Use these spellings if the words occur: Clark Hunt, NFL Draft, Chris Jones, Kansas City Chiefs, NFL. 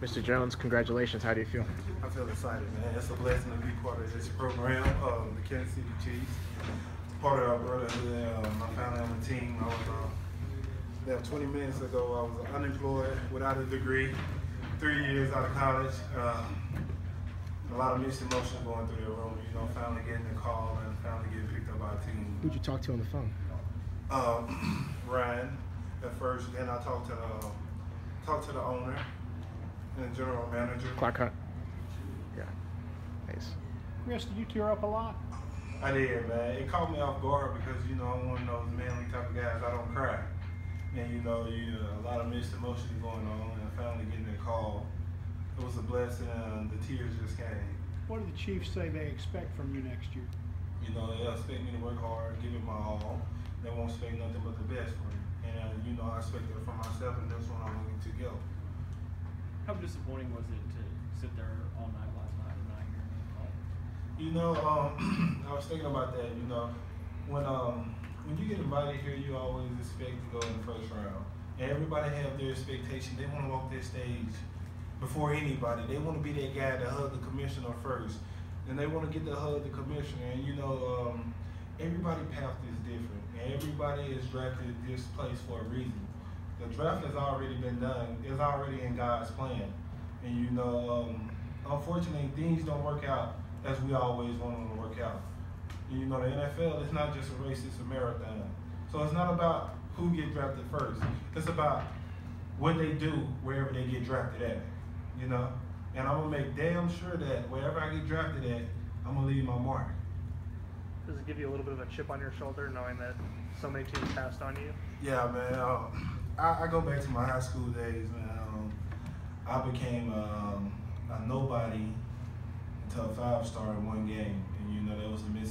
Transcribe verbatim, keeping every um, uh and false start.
Mister Jones, congratulations. How do you feel? I feel excited, man. It's a blessing to be part of this program, um, the Kansas City Chiefs, part of our brotherhood. Um, I found out on the team. I was, um, there twenty minutes ago, I was unemployed, without a degree, three years out of college. Um, a lot of mixed emotions going through the room, you know, finally getting the call and finally getting picked up by a team. Who'd you talk to on the phone? Um, Ryan at first, then I talked to the, talked to the owner. And general manager. Clark Hunt. Yeah. Nice. Chris, did you tear up a lot? I did, man. It caught me off guard because, you know, I'm one of those manly type of guys. I don't cry. And, you know, you, uh, a lot of mixed emotions going on, and finally getting a call. It was a blessing, and the tears just came. What do the Chiefs say they expect from you next year? You know, they expect me to work hard, give it my all. They won't expect nothing but the best for me. And, uh, you know, I expect it from myself, and that's what I'm looking to go. How disappointing was it to sit there all night last night and not hear any call? You know, um, I was thinking about that. You know, when um, when you get invited here, you always expect to go in the first round. And everybody have their expectation. They want to walk this stage before anybody. They want to be that guy that hugged the commissioner first, and they want to get to hug the commissioner. And you know, um, everybody's path is different, and everybody is drafted this place for a reason. The draft has already been done. It's already in God's plan. And, you know, um, unfortunately, things don't work out as we always want them to work out. And, you know, the N F L is not just a race, it's a marathon. So it's not about who get drafted first. It's about what they do wherever they get drafted at, you know? And I'm going to make damn sure that wherever I get drafted at, I'm going to leave my mark. Does it give you a little bit of a chip on your shoulder knowing that so many teams passed on you? Yeah, man. Um, I, I go back to my high school days, man. Um, I became um, a nobody until five-star in one game, and you know that was the missing.